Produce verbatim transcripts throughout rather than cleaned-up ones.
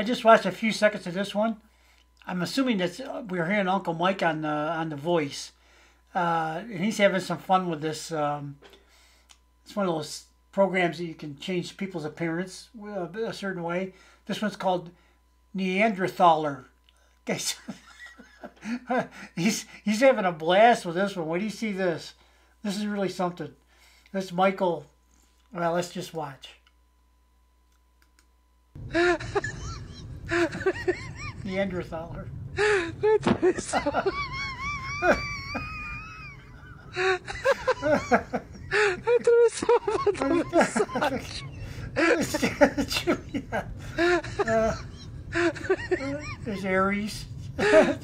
I just watched a few seconds of this one. I'm assuming that uh, we we're hearing Uncle Mike on the uh, on The Voice, uh, and he's having some fun with this. Um, it's one of those programs that you can change people's appearance a, a certain way. This one's called Neanderthaler. Guys, he's he's having a blast with this one. Wait till you see this. This is really something. This Michael. Well, let's just watch. Neanderthaler. That is so... that is so much uh, There's Aries. Here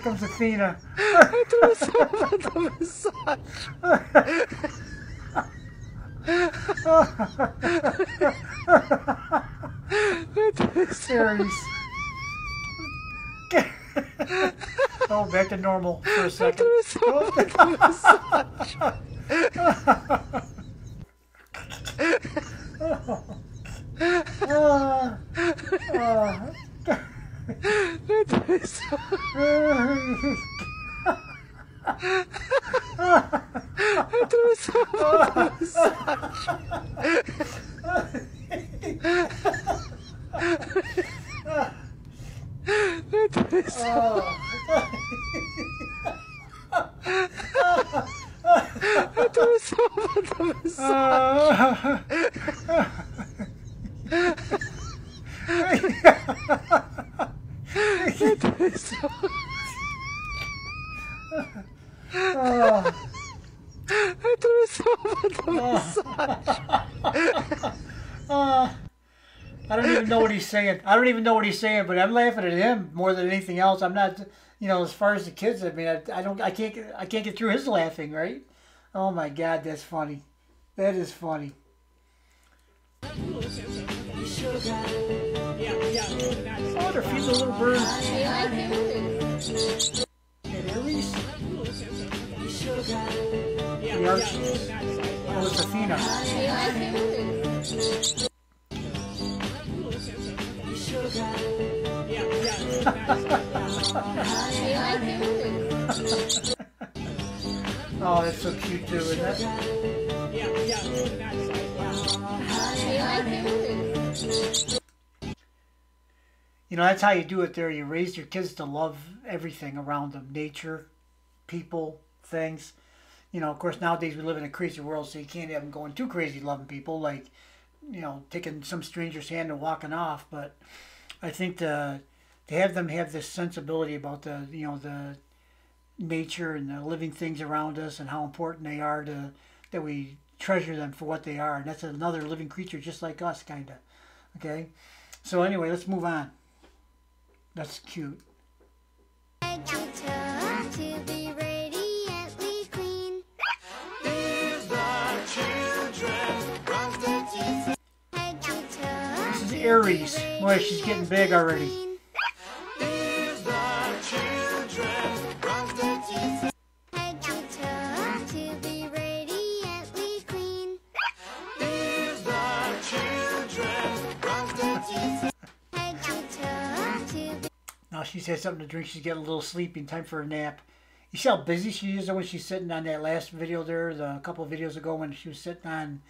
comes Athena. That is so much massage. Aries. Oh, back to normal for a second. Saying. I don't even know what he's saying, but I'm laughing at him more than anything else. I'm not, you know, as far as the kids. I mean, I, I don't, I can't, I can't get through his laughing, right? Oh my God, that's funny. That is funny. Oh, they're feeding the little birds. Aries. Oh, it's Athena. Oh, that's so cute too, isn't it? You know, that's how you do it there. You raise your kids to love everything around them. Nature, people, things. You know, of course, nowadays we live in a crazy world, so you can't have them going too crazy loving people, like, you know, taking some stranger's hand and walking off. But I think the... to have them have this sensibility about the, you know, the nature and the living things around us and how important they are to, that we treasure them for what they are. And that's another living creature just like us, kind of. Okay? So anyway, let's move on. That's cute. This is Aries. Boy, she's getting big already. She's had something to drink. She's getting a little sleepy and time for a nap. You see how busy she is when she's sitting on that last video there, the a couple of videos ago when she was sitting on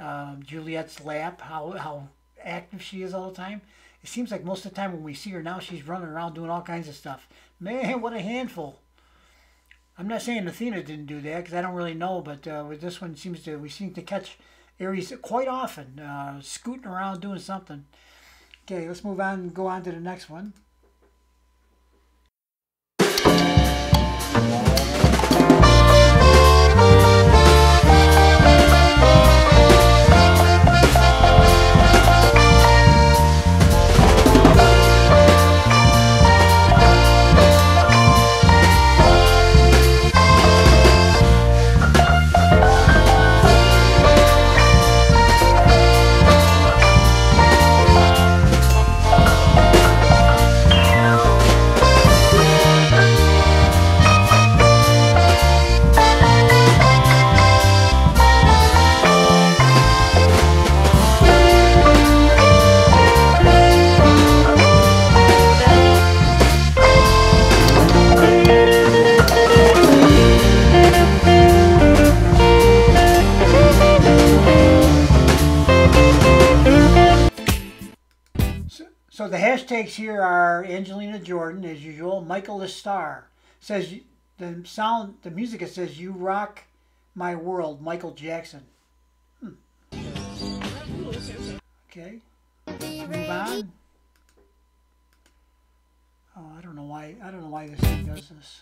um, Juliette's lap, how, how active she is all the time. It seems like most of the time when we see her now, she's running around doing all kinds of stuff. Man, what a handful. I'm not saying Athena didn't do that because I don't really know, but uh, with this one seems to, we seem to catch Aries quite often, uh, scooting around doing something. Okay, let's move on and go on to the next one. So the hashtags here are Angelina Jordan, as usual. Michael the Star says the sound, the music. It says "You Rock My World," Michael Jackson. Hmm. Okay. Move on. Oh, I don't know why. I don't know why this thing does this.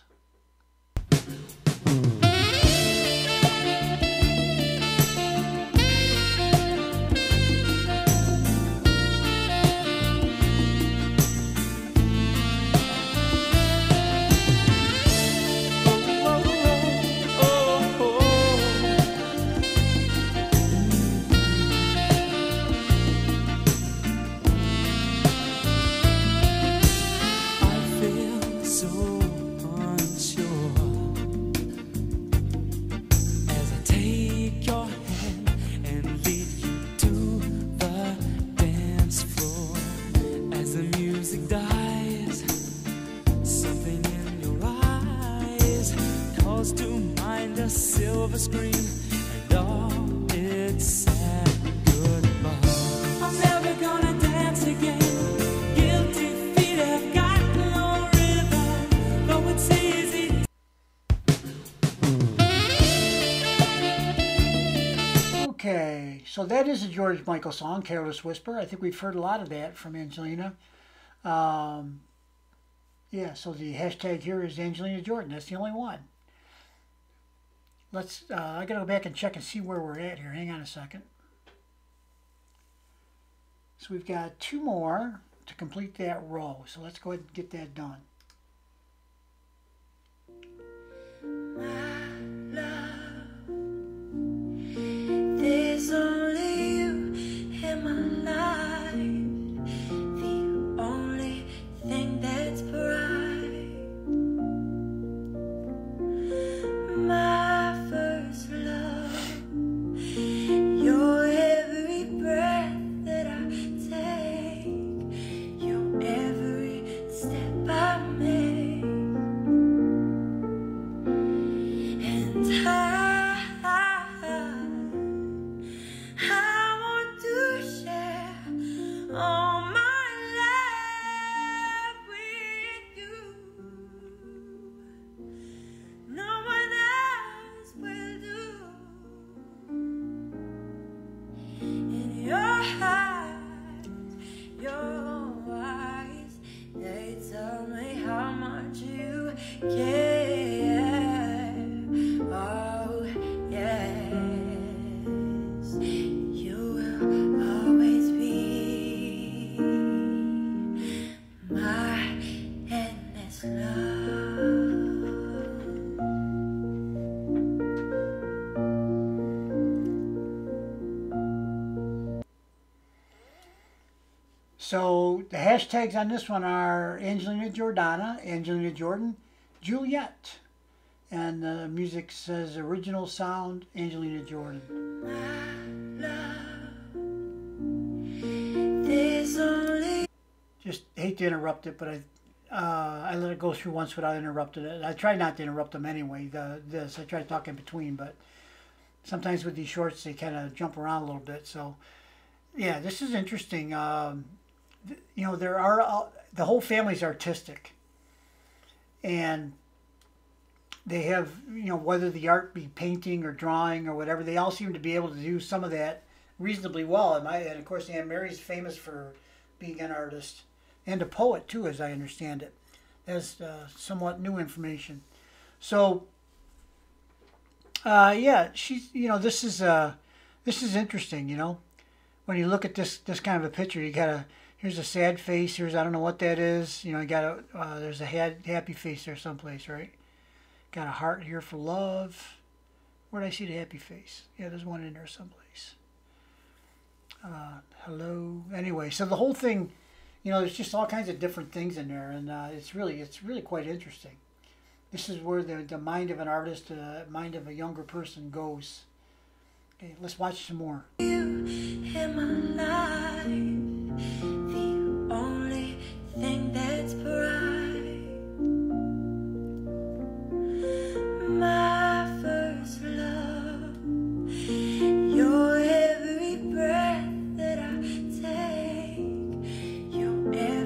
Okay, so that is a George Michael song, Careless Whisper. I think we've heard a lot of that from Angelina. Um, yeah, so the hashtag here is Angelina Jordan. That's the only one. Let's, uh, I gotta go back and check and see where we're at here. Hang on a second. So we've got two more to complete that row. So let's go ahead and get that done. So the hashtags on this one are Angelina Jordana, Angelina Jordan, Juliette, and the music says original sound, Angelina Jordan. Only... Just hate to interrupt it, but I uh, I let it go through once without interrupting it. I try not to interrupt them anyway. The this I try to talk in between, but sometimes with these shorts they kind of jump around a little bit. So yeah, this is interesting. Um, You know, there are uh, the whole family's artistic, and they have, you know, whether the art be painting or drawing or whatever, they all seem to be able to do some of that reasonably well. And, I, and of course, Aunt Mary's famous for being an artist and a poet too, as I understand it. That's uh, somewhat new information. So, uh, yeah, she's, you know, this is uh, this is interesting. You know, when you look at this this kind of a picture, you gotta. Here's a sad face. Here's, I don't know what that is. You know, you got a, uh, there's a had, happy face there someplace, right? Got a heart here for love. Where did I see the happy face? Yeah, there's one in there someplace. Uh, hello. Anyway, so the whole thing, you know, there's just all kinds of different things in there. And uh, it's really, it's really quite interesting. This is where the, the mind of an artist, the uh, mind of a younger person goes. Okay, let's watch some more. You in my life. Thing that's bright, my first love, your every breath that I take, your every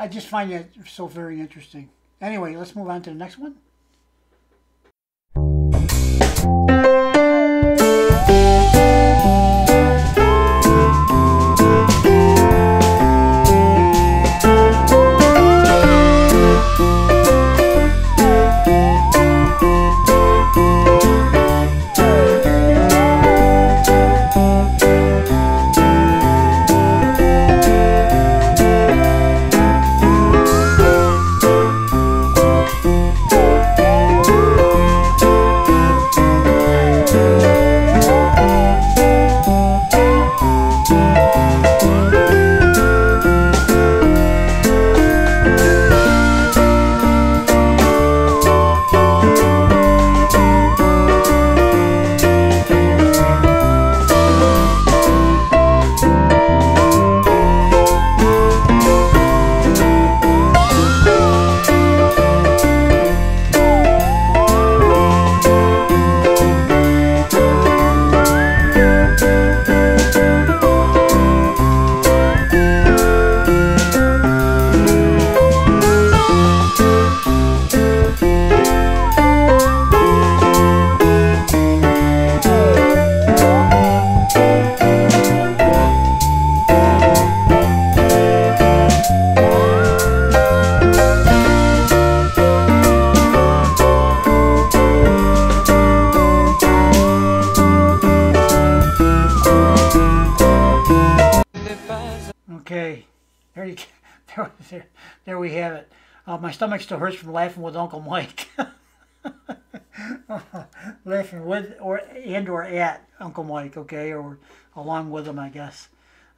I just find that so very interesting. Anyway, let's move on to the next one. There, there we have it. Uh, my stomach still hurts from laughing with Uncle Mike. Laughing with or and or at Uncle Mike, okay, or along with him, I guess.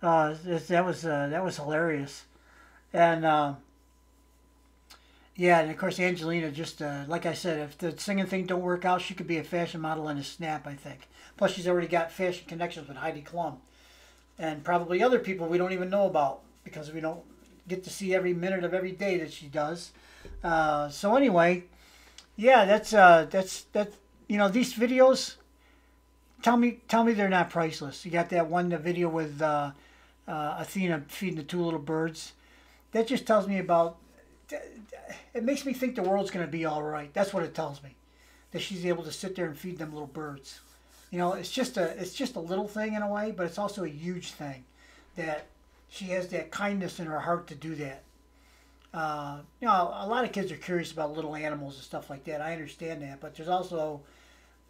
Uh, that was uh, that was hilarious, and uh, yeah, and of course Angelina just uh, like I said, if the singing thing don't work out, she could be a fashion model in a snap, I think. Plus, she's already got fashion connections with Heidi Klum, and probably other people we don't even know about because we don't get to see every minute of every day that she does. Uh, so anyway, yeah, that's uh, that's that. You know, these videos. Tell me, tell me, they're not priceless. You got that one the video with uh, uh, Athena feeding the two little birds. That just tells me about. It makes me think the world's going to be all right. That's what it tells me, that she's able to sit there and feed them little birds. You know, it's just a it's just a little thing in a way, but it's also a huge thing that she has that kindness in her heart to do that. Uh, you know, a lot of kids are curious about little animals and stuff like that. I understand that, but there's also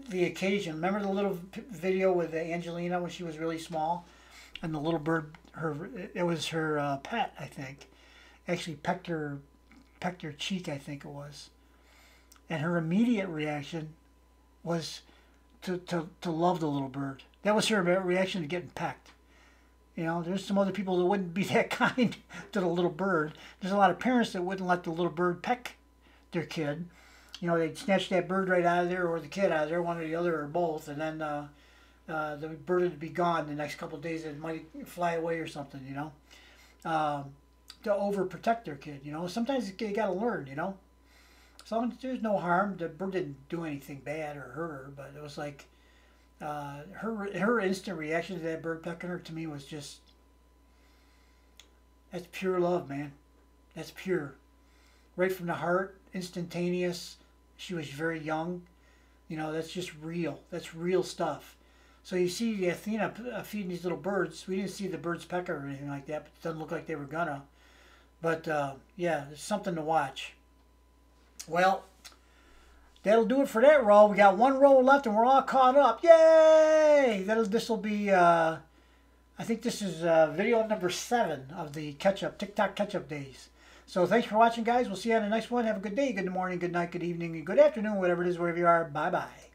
the occasion. Remember the little video with Angelina when she was really small, and the little bird, her it was her uh, pet, I think, actually pecked her, pecked her cheek, I think it was, and her immediate reaction was to to to love the little bird. That was her reaction to getting pecked. You know, there's some other people that wouldn't be that kind to the little bird. There's a lot of parents that wouldn't let the little bird peck their kid. You know, they'd snatch that bird right out of there, or the kid out of there, one or the other, or both, and then uh, uh, the bird would be gone the next couple of days. It might fly away or something, you know, uh, to overprotect their kid, you know. Sometimes you got to learn, you know. So there's no harm. The bird didn't do anything bad or hurt her, but it was like, Uh, her her instant reaction to that bird pecking her, to me, was just, that's pure love, man. That's pure, right from the heart, instantaneous. She was very young, you know. That's just real. That's real stuff. So you see the Athena feeding these little birds. We didn't see the birds peck her or anything like that, but it doesn't look like they were gonna. But uh, yeah, there's something to watch. Well, that'll do it for that roll. We got one roll left, and we're all caught up. Yay! That'll, this'll be, uh, I think this is uh, video number seven of the catch-up, TikTok catch-up days. So thanks for watching, guys. We'll see you on the next one. Have a good day, good morning, good night, good evening, and good afternoon, whatever it is, wherever you are. Bye-bye.